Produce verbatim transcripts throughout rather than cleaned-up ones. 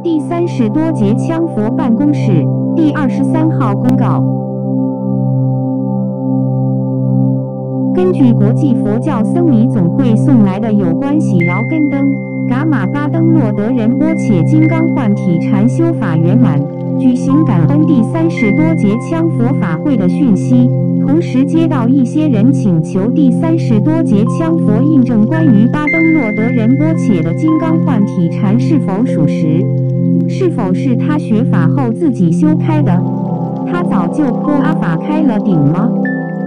第三十多节羌佛办公室第二十三号公告。根据国际佛教僧尼总会送来的有关喜饶根灯、噶玛巴登洛德仁波切金刚换体禅修法圆满举行感恩第三十多节羌佛法会的讯息。 同时接到一些人请求第三十多节羌佛印证关于巴登洛德仁波切的金刚换体禅是否属实，是否是他学法后自己修开的？他早就破阿法开了顶吗？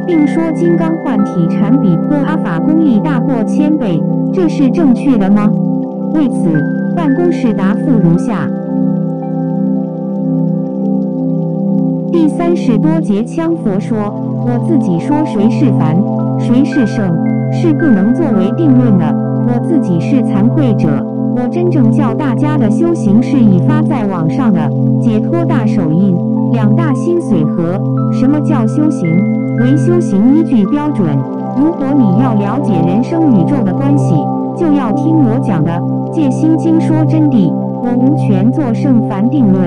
并说金刚换体禅比破阿法功力大过千倍，这是正确的吗？为此，办公室答复如下。 第三十多节羌佛说：“我自己说谁是凡，谁是圣，是不能作为定论的。我自己是惭愧者。我真正教大家的修行是已发在网上的解脱大手印，两大心随合。什么叫修行？为修行依据标准。如果你要了解人生宇宙的关系，就要听我讲的《戒心经》说真谛。我无权做圣凡定论。”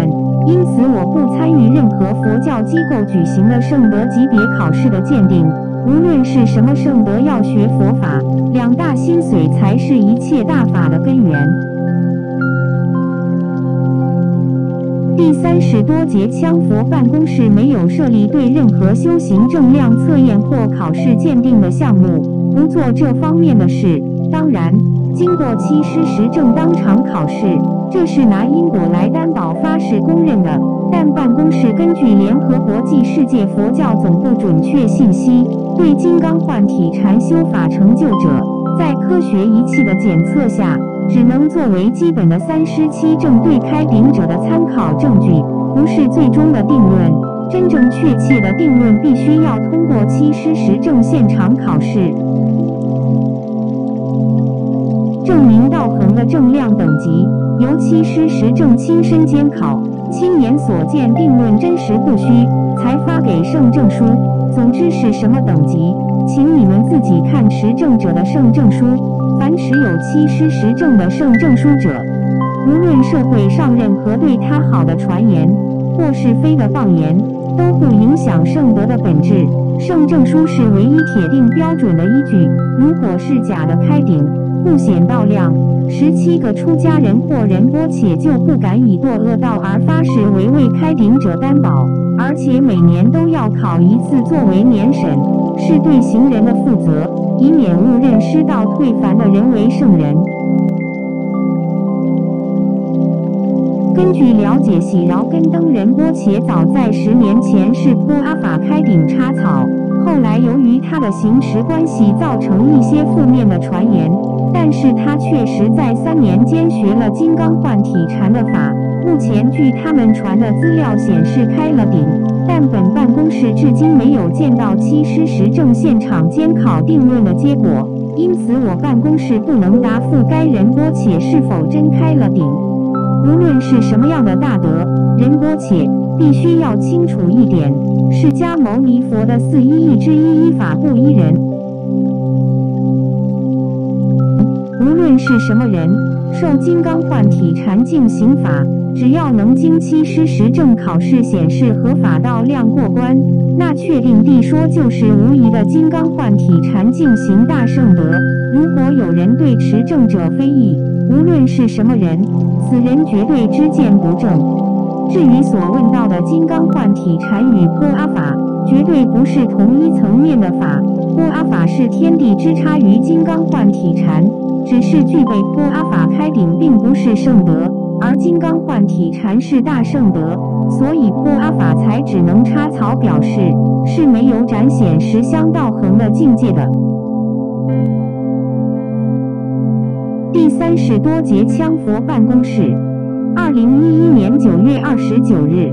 因此，我不参与任何佛教机构举行的圣德级别考试的鉴定。无论是什么圣德，要学佛法，两大心髓才是一切大法的根源。第三十多节羌佛办公室没有设立对任何修行正量测验或考试鉴定的项目，不做这方面的事。当然，经过七师实证当场考试。 这是拿因果来担保发誓公认的，但办公室根据联合国际世界佛教总部准确信息，对金刚换体禅修法成就者，在科学仪器的检测下，只能作为基本的三师七证对开顶者的参考证据，不是最终的定论。真正确切的定论必须要通过七师实证现场考试，证明道恒的正量等级。 由七师实证亲身监考，亲眼所见定论真实不虚，才发给圣证书。总之是什么等级，请你们自己看实证者的圣证书。凡持有七师实证的圣证书者，无论社会上任何对他好的传言或是非的妄言，都不影响圣德的本质。圣证书是唯一铁定标准的依据。如果是假的开顶，不显道量。 十七个出家人或仁波切就不敢以堕恶道而发誓为为开顶者担保，而且每年都要考一次作为年审，是对行人的负责，以免误认失道退凡的人为圣人。根据了解，喜饶根登仁波切早在十年前是波阿法开顶插草，后来由于他的行持关系造成一些负面的传言。 但是他确实在三年间学了金刚换体禅的法。目前据他们传的资料显示开了顶，但本办公室至今没有见到七师实证现场监考定论的结果，因此我办公室不能答复该仁波切是否真开了顶。无论是什么样的大德，仁波切必须要清楚一点：释迦牟尼佛的四一义之一，依法不依人。 无论是什么人，受金刚换体禅净行法，只要能经七师实证考试显示合法道量过关，那确定地说就是无疑的金刚换体禅净行大圣德。如果有人对持证者非议，无论是什么人，此人绝对知见不正。至于所问到的金刚换体禅与波阿法，绝对不是同一层面的法。波阿法是天地之差于金刚换体禅。 只是具备波阿法开顶，并不是圣德，而金刚换体禅是大圣德，所以波阿法才只能插草表示，是没有展显十相道恒的境界的。第三十多节羌佛办公室，二零一一年九月二十九日。